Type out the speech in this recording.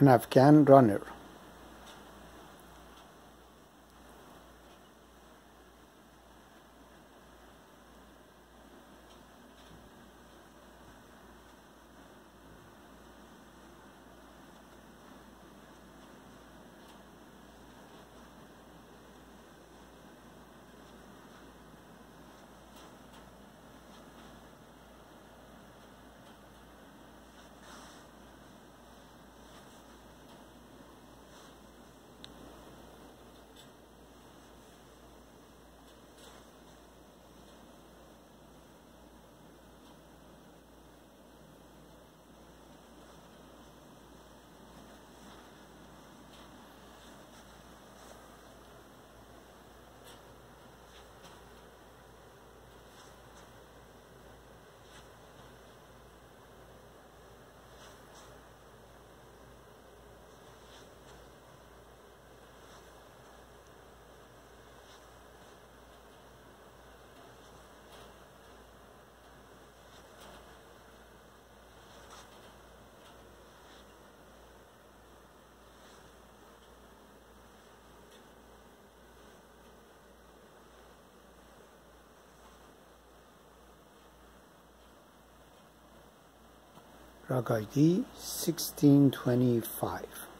an Afghan runner. Ragaidi 1625.